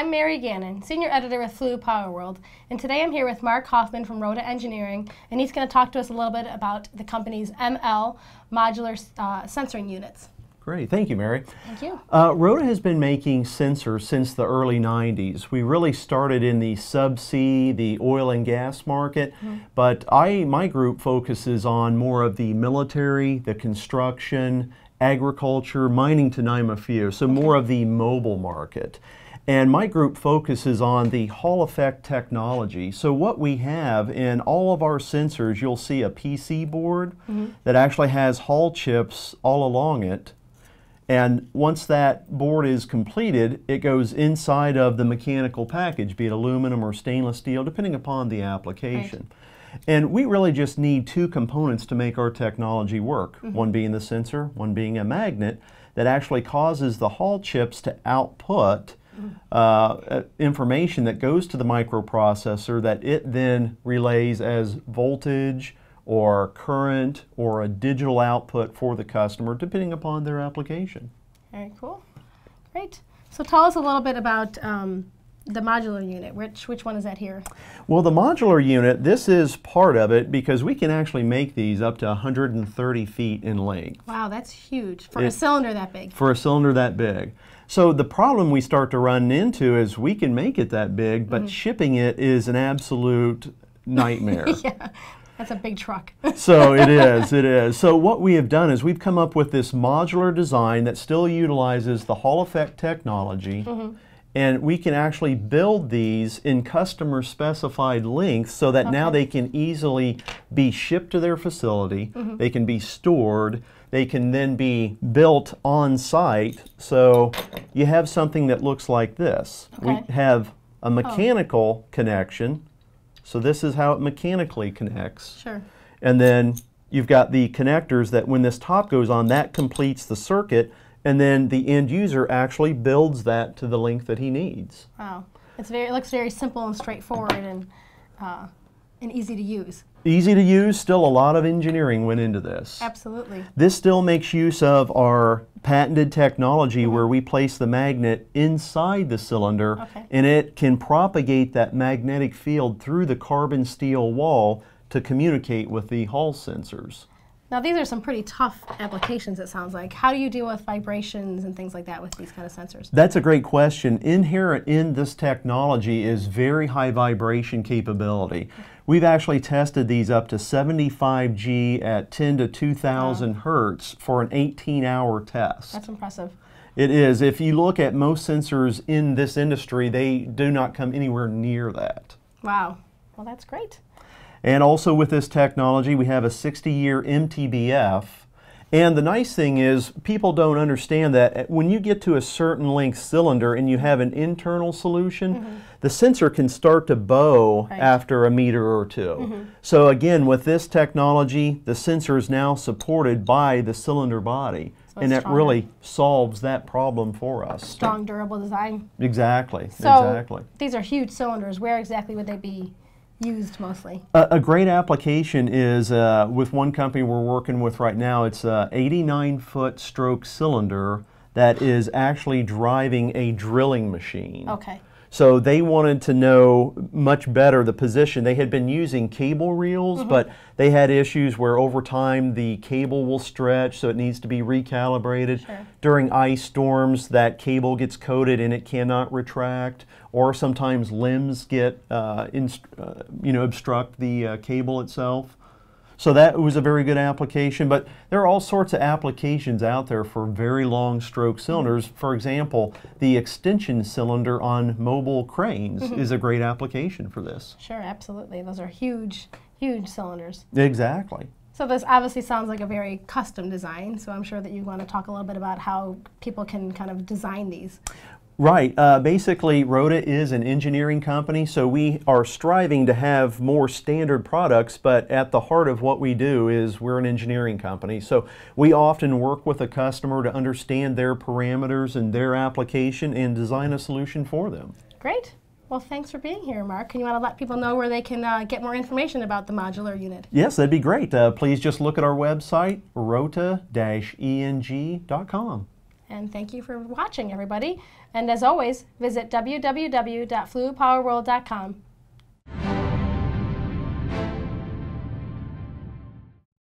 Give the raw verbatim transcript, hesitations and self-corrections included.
I'm Mary Gannon, Senior Editor with Flu Power World, and today I'm here with Mark Hoffman from Rota Engineering, and he's going to talk to us a little bit about the company's M L, modular uh, sensoring units. Great. Thank you, Mary. Thank you. Uh, Rota has been making sensors since the early nineties. We really started in the subsea, the oil and gas market, mm-hmm. but I, my group focuses on more of the military, the construction, agriculture, mining, to name a few, so okay. more of the mobile market. And my group focuses on the Hall Effect technology. So what we have in all of our sensors, you'll see a P C board mm-hmm. that actually has Hall chips all along it. And once that board is completed, it goes inside of the mechanical package, be it aluminum or stainless steel, depending upon the application. Right. And we really just need two components to make our technology work, mm-hmm. one being the sensor, one being a magnet that actually causes the Hall chips to output Uh, information that goes to the microprocessor that it then relays as voltage or current or a digital output for the customer depending upon their application. Very cool. Great. So tell us a little bit about um, the modular unit. Which, which one is that here? Well, the modular unit, this is part of it because we can actually make these up to one hundred thirty feet in length. Wow, that's huge. For it, a cylinder that big. For a cylinder that big. So the problem we start to run into is we can make it that big, but mm-hmm. shipping it is an absolute nightmare. Yeah, that's a big truck. So it is, it is. So what we have done is we've come up with this modular design that still utilizes the Hall Effect technology, mm-hmm. and we can actually build these in customer-specified lengths so that okay. now they can easily be shipped to their facility, mm-hmm. they can be stored, they can then be built on site. So you have something that looks like this. Okay. We have a mechanical oh. connection. So this is how it mechanically connects. Sure. And then you've got the connectors that when this top goes on, that completes the circuit. And then the end user actually builds that to the length that he needs. Wow. It's very, it looks very simple and straightforward and, uh, and easy to use. Easy to use, still a lot of engineering went into this. Absolutely. This still makes use of our patented technology mm-hmm. where we place the magnet inside the cylinder okay. and it can propagate that magnetic field through the carbon steel wall to communicate with the Hall sensors. Now these are some pretty tough applications, it sounds like. How do you deal with vibrations and things like that with these kind of sensors? That's a great question. Inherent in this technology is very high vibration capability. Okay. We've actually tested these up to seventy-five G at ten to two thousand wow. hertz for an eighteen hour test. That's impressive. It is. If you look at most sensors in this industry, they do not come anywhere near that. Wow. Well, that's great. And also with this technology, we have a sixty year M T B F. And the nice thing is people don't understand that when you get to a certain length cylinder and you have an internal solution, mm-hmm. the sensor can start to bow right. after a meter or two. Mm-hmm. So again, with this technology, the sensor is now supported by the cylinder body. So and that stronger. Really solves that problem for us. Strong, durable design. Exactly. So exactly. these are huge cylinders. Where exactly would they be used mostly? A, a great application is uh, with one company we're working with right now. It's an eighty-nine foot stroke cylinder that is actually driving a drilling machine. Okay. So they wanted to know much better the position. They had been using cable reels, mm-hmm. but they had issues where over time the cable will stretch, so it needs to be recalibrated. Sure. During ice storms, that cable gets coated and it cannot retract, or sometimes limbs get, uh, inst uh, you know, obstruct the uh, cable itself. So that was a very good application, but there are all sorts of applications out there for very long stroke cylinders. Mm-hmm. For example, the extension cylinder on mobile cranes mm-hmm. is a great application for this. Sure, absolutely. Those are huge, huge cylinders. Exactly. So this obviously sounds like a very custom design, so I'm sure that you want to talk a little bit about how people can kind of design these. Right. Uh, basically, Rota is an engineering company, so we are striving to have more standard products, but at the heart of what we do is we're an engineering company. So we often work with a customer to understand their parameters and their application and design a solution for them. Great. Well, thanks for being here, Mark. And you want to let people know where they can uh, get more information about the modular unit? Yes, that'd be great. Uh, please just look at our website, rota dash eng dot com. And thank you for watching, everybody. And as always, visit w w w dot flu power world dot com.